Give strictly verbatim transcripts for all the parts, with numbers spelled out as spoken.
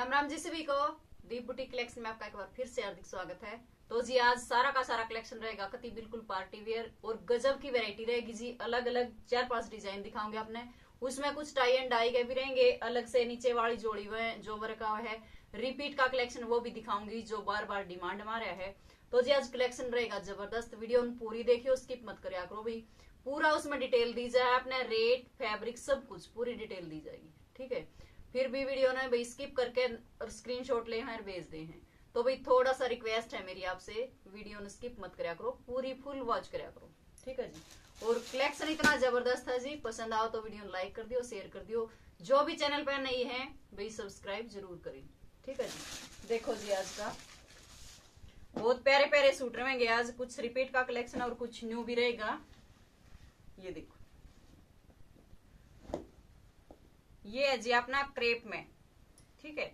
राम राम जी सभी को। Deep boutique collection में आपका एक बार फिर से हार्दिक स्वागत है। तो जी आज सारा का सारा कलेक्शन रहेगा कति बिल्कुल पार्टी वेयर और गजब की वैरायटी रहेगी जी। अलग अलग चार पांच डिजाइन दिखाऊंगे आपने, उसमें कुछ टाई एंड डाई के भी रहेंगे, अलग से नीचे वाली जोड़ी में जो वर्क का है, रिपीट का कलेक्शन वो भी दिखाऊंगी जो बार बार डिमांड में आ रहा है। तो जी आज कलेक्शन रहेगा जबरदस्त। वीडियो पूरी देखियो, स्किप मत करिया करो भाई, पूरा उसमें डिटेल दी जाए, अपने रेट फैब्रिक सब कुछ पूरी डिटेल दी जाएगी, ठीक है। फिर भी वीडियो ने भाई स्किप करके स्क्रीनशॉट ले हैं और भेज दे हैं, तो भाई थोड़ा सा रिक्वेस्ट है मेरी आपसे, वीडियो ने स्किप मत करा करो, पूरी फुल वॉच करा करो, ठीक है जी। और कलेक्शन इतना जबरदस्त है जी, पसंद आओ तो वीडियो लाइक कर दियो, शेयर कर दियो, जो भी चैनल पर नहीं है भाई सब्सक्राइब जरूर करें, ठीक है जी। देखो जी आज का बहुत प्यारे प्यारे सूट रहेंगे, आज कुछ रिपीट का कलेक्शन और कुछ न्यू भी रहेगा। ये देखो, ये है जी अपना क्रेप में, ठीक है,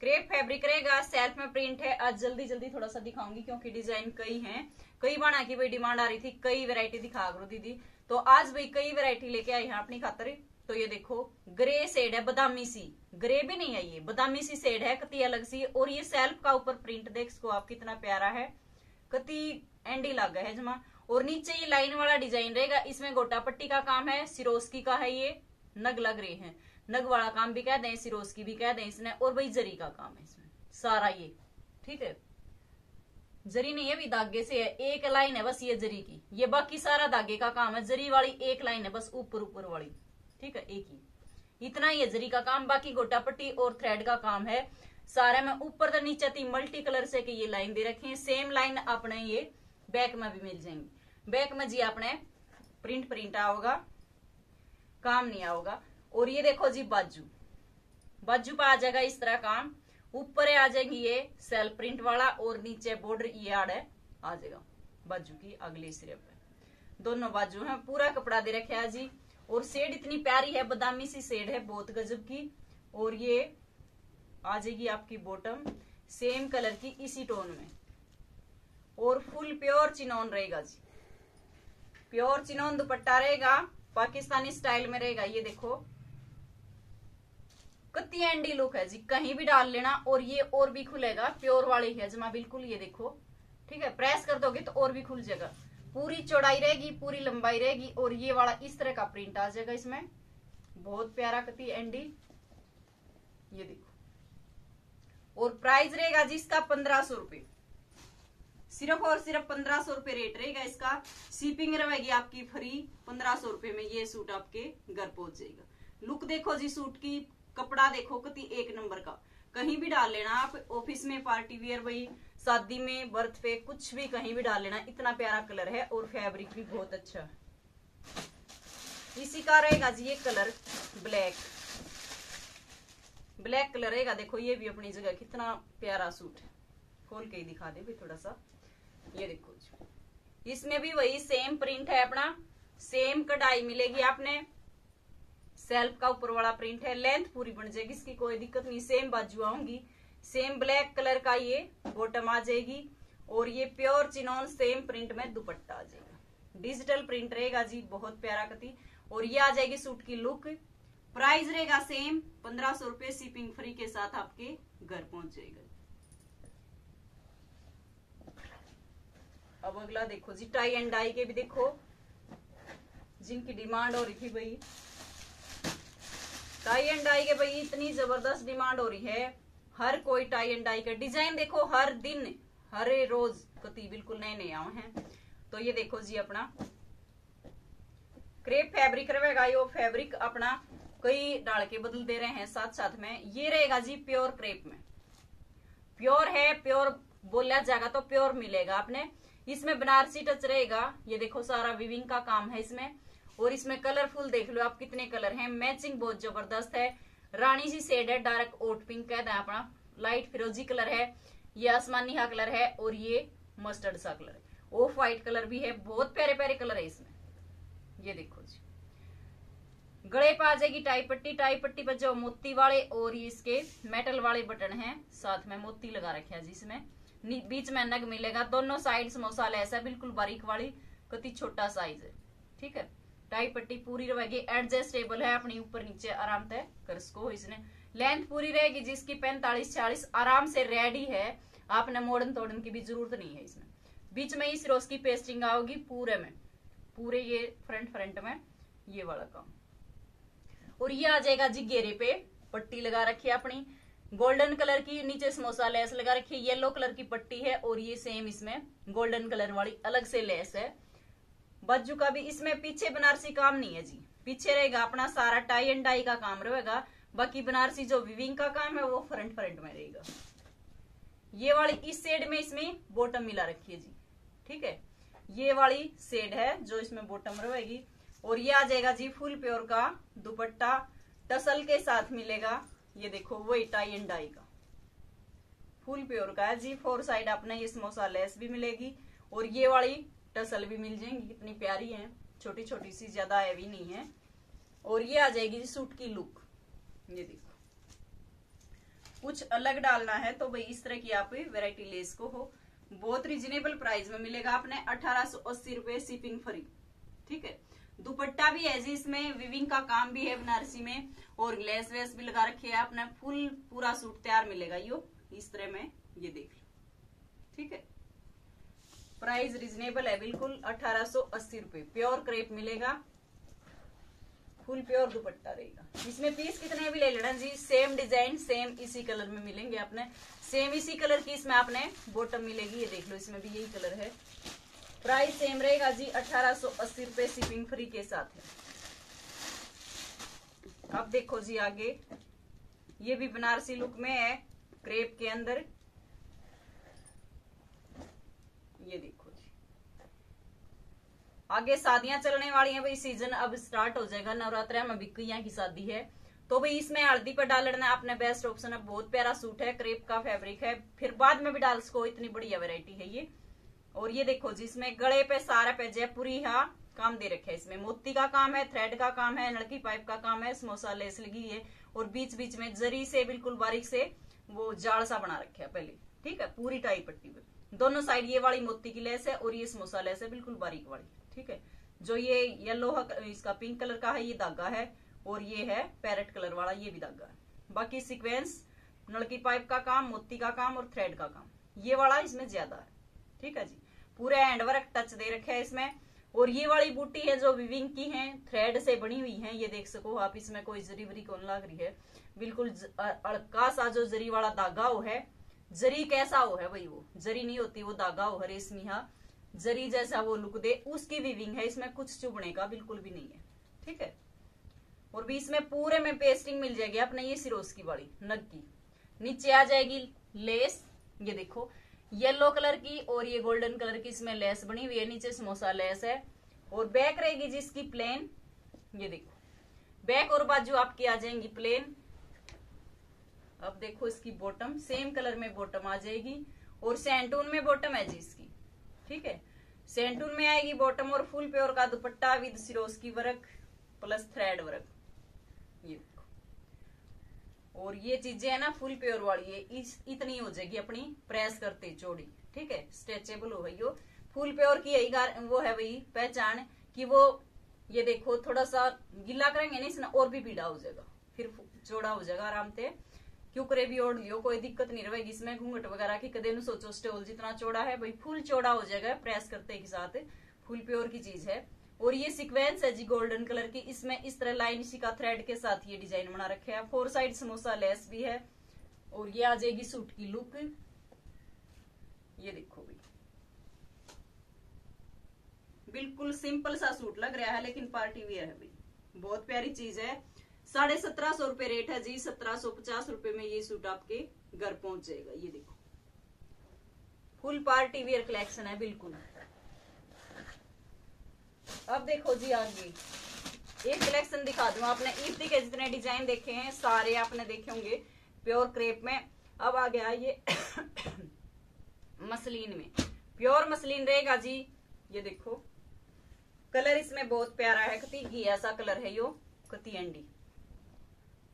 क्रेप फैब्रिक रहेगा, सेल्फ में प्रिंट है। आज जल्दी जल्दी थोड़ा सा दिखाऊंगी क्योंकि डिजाइन कई हैं, कई बना की भाई डिमांड आ रही थी, कई वैरायटी दिखा करो दीदी, तो आज भाई कई वैरायटी लेके आई है अपनी खातर। तो ये देखो ग्रे शेड है, बदामी सी, ग्रे भी नहीं है, ये बदामी सी शेड है, कति अलग सी, और ये सेल्फ का ऊपर प्रिंट देख सको आप कितना प्यारा है, कति एंडी लागा है जमा। और नीचे ये लाइन वाला डिजाइन रहेगा, इसमें गोटा पट्टी का काम है, सिरोस्की का है, ये नग लग रहे हैं, नग वाला काम भी कह दें, सिरोस्की भी कह दें इसने, और भाई जरी का काम है इसमें सारा ये, ठीक है। जरी नहीं है भी, धागे से है, एक लाइन है बस ये जरी की, ये बाकी सारा धागे का काम है, जरी वाली एक लाइन है बस ऊपर ऊपर वाली, ठीक है, एक ही इतना ही है जरी का काम, बाकी गोटा पट्टी और थ्रेड का काम है सारे में, ऊपर तो नीचे थी मल्टी कलर से कि ये लाइन दे रखी है। सेम लाइन अपने ये बैक में भी मिल जाएंगी, बैक में जी आपने प्रिंट प्रिंट आओगा, काम नहीं आओगा। और ये देखो जी बाजू, बाजू पर आ जाएगा इस तरह काम, ऊपर आ जाएगी ये सेल्फ प्रिंट वाला और नीचे बॉर्डर ये आड़ है आ जाएगा बाजू की अगले सिरे पे, दोनों बाजू हैं, पूरा कपड़ा दे रखे है जी। और शेड इतनी प्यारी है, बदामी सी शेड है बहुत गजब की। और ये आ जाएगी आपकी बॉटम सेम कलर की इसी टोन में, और फुल प्योर चिनोन रहेगा जी, प्योर चिनोन दुपट्टा रहेगा, पाकिस्तानी स्टाइल में रहेगा। ये देखो कितनी एंडी लुक है जी, कहीं भी डाल लेना, और ये और भी खुलेगा, प्योर वाली है जमा बिल्कुल, ये देखो, ठीक है, प्रेस कर दोगे तो और भी खुल जाएगा, पूरी चौड़ाई रहेगी, पूरी लंबाई रहेगी, और ये वाला इस तरह का प्रिंट आ जाएगा इसमें, बहुत प्यारा कितनी एंडी, ये देखो। और प्राइस रहेगा जी इसका पंद्रह सौ रुपये, सिर्फ और सिर्फ पंद्रह सौ रुपये रेट रहेगा इसका, शिपिंग रहेगी आपकी फ्री, पंद्रह सौ रुपये में ये सूट आपके घर पहुंच जाएगा। लुक देखो जी सूट की, कपड़ा देखो कितनी एक नंबर का, कहीं भी डाल लेना आप, ऑफिस में पार्टी वेयर भाई, शादी में, बर्थ पे, कुछ भी कहीं भी डाल लेना, इतना प्यारा कलर है और फैब्रिक भी बहुत अच्छा। इसी का रहेगा जी ये कलर ब्लैक, ब्लैक कलर रहेगा, देखो ये भी अपनी जगह कितना प्यारा सूट है, खोल के ही दिखा दे भी थोड़ा सा। ये देखो जी इसमें भी वही सेम प्रिंट है अपना, सेम कढ़ाई मिलेगी आपने, सेल्फ का ऊपर वाला प्रिंट है, लेंथ पूरी बन जाएगी इसकी, कोई दिक्कत नहीं, सेम बाजू आऊंगी, सेम ब्लैक कलर का ये बॉटम आ जाएगी, और ये प्योर चिनोन सेम प्रिंट में दुपट्टा आ जाएगा, डिजिटल प्रिंट रहेगा जी, बहुत प्यारा कती। और ये आ जाएगी सूट की लुक, प्राइस रहेगा सेम पंद्रह सौ रुपये, शिपिंग फ्री के साथ आपके घर पहुंच जाएगा। अब अगला देखो जी टाई एंड डाई के भी देखो, जिनकी डिमांड हो रही थी भाई टाई एंड डाई के, भाई इतनी जबरदस्त डिमांड हो रही है, हर कोई टाई एंड डाई का डिजाइन देखो, हर दिन हर रोज कति बिल्कुल नए नए आए हैं। तो ये देखो जी अपना क्रेप फैब्रिक रहेगा, यो फैब्रिक अपना कई डाल के बदल दे रहे हैं साथ साथ में। ये रहेगा जी प्योर क्रेप में, प्योर है, प्योर बोला जाएगा तो प्योर मिलेगा आपने, इसमें बनारसी टच रहेगा। ये देखो सारा विविंग का काम है इसमें, और इसमें कलरफुल देख लो आप कितने कलर हैं, मैचिंग बहुत जबरदस्त है, रानी सी शेड है, डार्क ओट पिंक कहते हैं अपना, लाइट फिरोजी कलर है, ये आसमानी हा कलर है, और ये मस्टर्ड सा कलर है, ऑफ व्हाइट कलर भी है, बहुत प्यारे प्यारे कलर है इसमें। ये देखो जी गले पर आ जाएगी टाई पट्टी, टाई पट्टी पर जो मोती वाले और ये इसके मेटल वाले बटन है, साथ में मोती लगा रखे है जी इसमें, बीच में नग मिलेगा, दोनों साइड समोसा ऐसा बिल्कुल बारीक वाली, कति छोटा साइज है, ठीक है। टाई पट्टी पूरी रहेगी, एडजस्टेबल है अपनी, ऊपर नीचे आराम तय कर सको इसने। लेंथ पूरी रहेगी जिसकी पैंतालीस चालीस आराम से रेडी है। आपने मोड़न तोड़न की भी जरूरत नहीं है। इसमें बीच में इस रोज की पेस्टिंग आओगी पूरे में, पूरे ये फ्रंट फ्रंट में ये वाला काम। और ये आ जाएगा जी घेरे पे, पट्टी लगा रखी है अपनी गोल्डन कलर की, नीचे समोसा लेस लगा रखी है, येलो कलर की पट्टी है और ये सेम इसमें गोल्डन कलर वाली अलग से लेस है। बज्जू का भी इसमें पीछे बनारसी काम नहीं है जी, पीछे रहेगा अपना सारा टाई एंड डाई का काम रहेगा, बाकी बनारसी जो विविंग का काम है वो फ्रंट फ्रंट में रहेगा। ये वाली इस शेड में इसमें बॉटम मिला रखी है जी, ठीक है, ये वाली शेड है जो इसमें बॉटम रहेगी। और ये आ जाएगा जी फुल प्योर का दुपट्टा, टसल के साथ मिलेगा, ये देखो वही टाई एंड डाई का फुल प्योर का है जी। फोर साइड आपने ये समोसा लेस भी मिलेगी और ये वाली टसल भी मिल जाएंगी, कितनी प्यारी है, छोटी छोटी सी, ज्यादा हैवी नहीं है। और ये आ जाएगी जी सूट की लुक, ये देखो कुछ अलग डालना है तो भाई इस तरह की आप वैरायटी ले इसको हो। बहुत रिजनेबल प्राइस में मिलेगा आपने अठारह सौ अस्सी रुपए शिपिंग फ्री, ठीक है। दुपट्टा भी है जी इसमें, विविंग का काम भी है बनारसी में और लेस वेस भी लगा रखी है आपने, फुल पूरा सूट तैयार मिलेगा यो इस तरह में, ये देख लो, ठीक है। प्राइस रिजनेबल है बिल्कुल, अठारह सौ अस्सी रुपए, प्योर क्रेप मिलेगा, फुल प्योर दुपट्टा रहेगा। इसमें पीस कितने भी ले लेना जी, सेम डिजाइन सेम इसी कलर में मिलेंगे आपने, सेम इसी कलर की इसमें आपने बॉटम मिलेगी, ये देख लो इसमें भी यही कलर है। प्राइस सेम रहेगा जी अठारह सौ अस्सी रुपए शिपिंग फ्री के साथ है। अब देखो जी आगे, ये भी बनारसी लुक में है क्रेप के अंदर, ये देखो जी। आगे शादियां चलने वाली हैं भाई, सीजन अब स्टार्ट हो जाएगा, नवरात्रा में बिकिया की शादी है तो भाई इसमें हल्दी पर डाल लेना आपने, बेस्ट ऑप्शन है, बहुत प्यारा सूट है, क्रेप का फैब्रिक है, फिर बाद में भी डाल सको, इतनी बढ़िया वैरायटी है ये। और ये देखो जी इसमें गले पे सारा पे जयपुरी हा काम दे रखे है, इसमें मोती का काम है, थ्रेड का काम है, लड़की पाइप का काम है, समोसा लेस लगी है और बीच बीच में जरी से बिल्कुल बारीक से वो जाल सा बना रखे है पहले, ठीक है। पूरी टाई पट्टी पे दोनों साइड ये वाली मोती की लेस है और ये समोसा लेस है बिल्कुल बारीक वाली, ठीक है। जो ये येलो इसका पिंक कलर का है ये धागा है और ये है पैरेट कलर वाला, ये भी धागा है, बाकी सीक्वेंस नलकी पाइप का काम, मोती का काम और थ्रेड का काम, ये वाला इसमें ज्यादा है, ठीक है जी। पूरा हैंडवर्क टच दे रखे है इसमें। और ये वाली बूटी है जो विविंग की है, थ्रेड से बनी हुई है, ये देख सको आप, इसमें कोई जरी वरी कौन लग रही है, बिल्कुल अड़का सा जो जरी वाला धागा हो है, जरी कैसा हो है भाई, वो जरी नहीं होती वो धागा हो है रेशमी, जरी जैसा वो लुक दे, उसकी विविंग है इसमें, कुछ चुभने का बिल्कुल भी नहीं है, ठीक है। और भी इसमें पूरे में पेस्टिंग मिल जाएगी अपने, ये सिरोस की वाली नग की, नीचे आ जाएगी लेस, ये देखो येलो कलर की और ये गोल्डन कलर की इसमें लेस बनी हुई है, नीचे समोसा लेस है। और बैक रहेगी जिसकी प्लेन, ये देखो बैक और बाजू आपकी आ जाएंगी प्लेन। अब देखो इसकी बॉटम सेम कलर में बॉटम आ जाएगी और सैंटून में बॉटम है जी इसकी, ठीक है, सैंटून में आएगी बॉटम। और फुल प्योर का दुपट्टा विद सिरोस की वर्क प्लस थ्रेड वर्क, ये और ये चीजें है ना फुल प्योर वाली है, इस इतनी हो जाएगी अपनी प्रेस करते चौड़ी, ठीक है, स्ट्रेचेबल हो गई हो। फुल प्योर की यही वो है भाई पहचान कि वो, ये देखो थोड़ा सा गीला करेंगे नहीं इसने और भी पीड़ा हो जाएगा, फिर चौड़ा हो जाएगा आराम से, क्यों करे भी ओढ़ लियो, कोई दिक्कत नहीं रहेगी इसमें, घूंघट वगैरह की कदे न सोचो, स्टोल जितना चौड़ा है भाई फुल चौड़ा हो जाएगा प्रेस करते के साथ, फुल प्योर की चीज है। और ये सीक्वेंस है जी गोल्डन कलर की, इसमें इस तरह लाइन इसी का थ्रेड के साथ ये डिजाइन बना रखे है। फोर साइड समोसा लेस भी है और ये आ जाएगी सूट की लुक, ये देखो भी बिल्कुल सिंपल सा सूट लग रहा है लेकिन पार्टी वियर है भाई, बहुत प्यारी चीज है। साढ़े सत्रह सौ रुपए रेट है जी, सत्रह सौ पचास रुपए में ये सूट आपके घर पहुंच जाएगा, ये देखो फुल पार्टी वियर कलेक्शन है बिल्कुल। अब देखो जी आगे एक कलेक्शन दिखा दूं, आपने इफ्ती के जितने डिजाइन देखे हैं सारे आपने देखे होंगे प्योर क्रेप में। अब आ गया ये मसलिन में, प्योर मसलिन रहेगा जी, ये देखो कलर इसमें बहुत प्यारा है, कती घिया सा कलर है यो कती अंडी।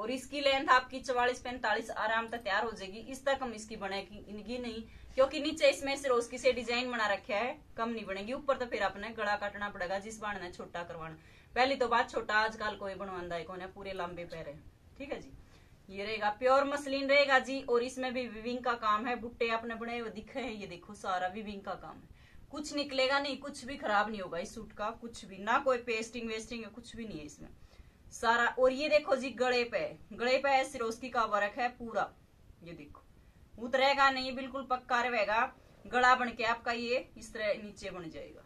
और इसकी लेंथ आपकी चवालीस पैंतालीस आराम तक तैयार हो जाएगी, इस तक हम इसकी बनेगी नहीं क्योंकि नीचे इसमें सिरोस्की से डिजाइन बना रखा है, कम नहीं बनेगी। ऊपर तो फिर आपने गला काटना पड़ेगा, जिस बार ने छोटा करवाना, पहली तो बात छोटा आजकल कोई बनवांदा है कौन है, पूरे लंबे पैर है, ठीक है जी। ये रहेगा प्योर मसलिन रहेगा जी। और इसमें भी विविंग का काम है, बुट्टे आपने बुने वो दिखे हैं, ये देखो सारा विविंग का काम है। कुछ निकलेगा नहीं, कुछ भी खराब नहीं होगा इस सूट का, कुछ भी ना कोई पेस्टिंग वेस्टिंग है, कुछ भी नहीं है इसमें सारा। और ये देखो जी गले पे, गले पे सिरोस्की का वर्क है पूरा, ये देखो उतरेगा नहीं, बिल्कुल पक्का रहेगा गला बन के आपका, ये इस तरह नीचे बन जाएगा।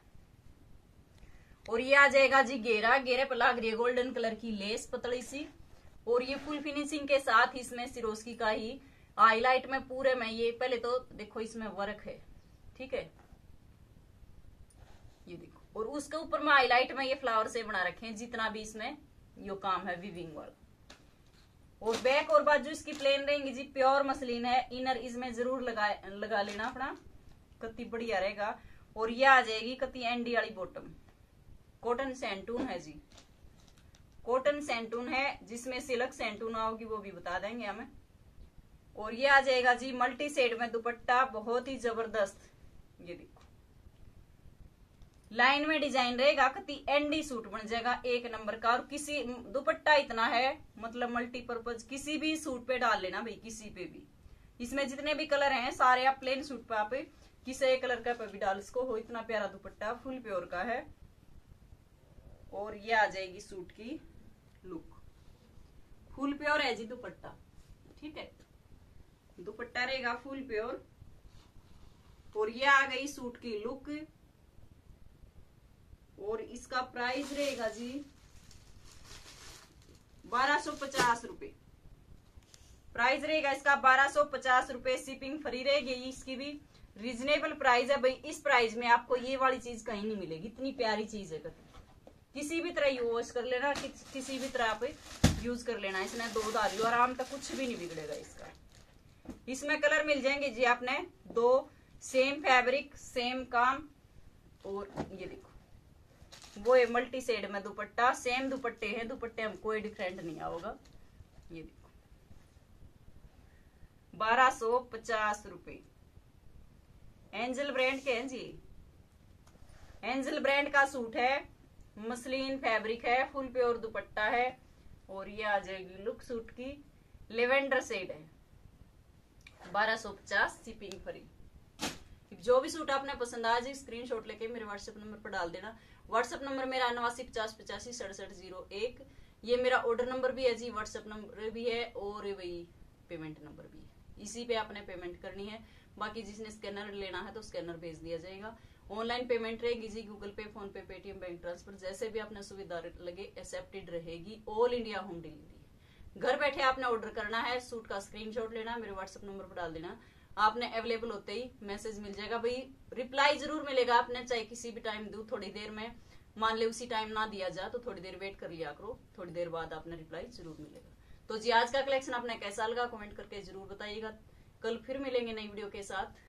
और ये आ जाएगा जी घेरा, घेरे पर लाग रही है गोल्डन कलर की लेस पतली सी। और ये फुल फिनिशिंग के साथ इसमें सिरोस्की का ही हाईलाइट में पूरे में, ये पहले तो देखो इसमें वर्क है, ठीक है ये देखो। और उसके ऊपर में हाईलाइट में ये फ्लावर से बना रखे हैं, जितना भी इसमें यो काम है विविंग वाला। और बैक और बाजू इसकी प्लेन रहेंगी जी, प्योर मसलिन है। इनर इसमें जरूर लगा लगा लेना अपना, कति बढ़िया रहेगा। और यह आ जाएगी कति एंडी वाली बॉटम, कॉटन सैंटून है जी, कॉटन सैंटून है। जिसमें सिल्क सैंटून आओगी वो भी बता देंगे हमें। और ये आ जाएगा जी मल्टी शेड में दुपट्टा, बहुत ही जबरदस्त, ये देखो लाइन में डिजाइन रहेगा, कति एंडी सूट बन जाएगा एक नंबर का। और किसी दुपट्टा इतना है मतलब मल्टीपर्पज, किसी भी सूट पे डाल लेना भाई, किसी पे भी। इसमें जितने भी कलर हैं सारे आप प्लेन सूट पे आप किसी कलर का पे भी डाल इसको हो, इतना प्यारा दुपट्टा फुल प्योर का है। और ये आ जाएगी सूट की लुक, फुल प्योर है जी दुपट्टा, ठीक है दुपट्टा रहेगा फुल प्योर। और ये आ गई सूट की लुक। और इसका प्राइस रहेगा जी बारह सौ पचास रुपये, प्राइस रहेगा इसका बारह सौ पचास रुपये, शिपिंग फ्री रहेगी। इसकी भी रीजनेबल प्राइस है भाई, इस प्राइस में आपको ये वाली चीज कहीं नहीं मिलेगी, इतनी प्यारी चीज है। किसी भी तरह यूज कर लेना, कि, किसी भी तरह आप यूज कर लेना, इसमें दो दारियों आराम तक, कुछ भी नहीं बिगड़ेगा इसका। इसमें कलर मिल जाएंगे जी आपने दो, सेम फैब्रिक सेम काम। और ये देखो वो है मल्टी शेड में दुपट्टा, सेम दुपट्टे हैं, दुपट्टे में कोई डिफरेंट नहीं आओगा। ये देखो बारह सौ पचास रुपये, एंजल ब्रांड के हैं जी, एंजल ब्रांड का सूट है, मसलिन फैब्रिक है, फुल प्योर दुपट्टा है। और ये आ जाएगी लुक सूट की, लेवेंडर शेड है, बारह सौ पचास शिपिंग फ्री। जो भी सूट आपने पसंद आ जाए स्क्रीनशॉट लेके मेरे व्हाट्सएप नंबर पर डाल देना। व्हाट्सएप नंबर मेरा नवासी पचास पचासी सड़सठ जीरो एक, ये मेरा ऑर्डर नंबर भी है जी, व्हाट्सएप नंबर भी है और वही पेमेंट नंबर भी है, इसी पे आपने पेमेंट करनी है। बाकी जिसने स्कैनर लेना है तो स्कैनर भेज दिया जाएगा। ऑनलाइन पेमेंट रहेगी जी, Google Pay, PhonePe, Paytm, bank transfer, जैसे भी आपने सुविधा लगे एक्सेप्टेड रहेगी। ऑल इंडिया होम डिलीवरी, घर बैठे आपने ऑर्डर करना है। सूट का स्क्रीनशॉट लेना, मेरे व्हाट्सएप नंबर पर डाल देना, आपने अवेलेबल होते ही मैसेज मिल जाएगा भाई, रिप्लाई जरूर मिलेगा आपने, चाहे किसी भी टाइम दूं थोड़ी देर में, मान ले उसी टाइम ना दिया जाए तो थोड़ी देर वेट कर लिया करो, थोड़ी देर बाद आपने रिप्लाई जरूर मिलेगा। तो जी आज का कलेक्शन आपने कैसा लगा कमेंट करके जरूर बताइएगा। कल फिर मिलेंगे नई वीडियो के साथ।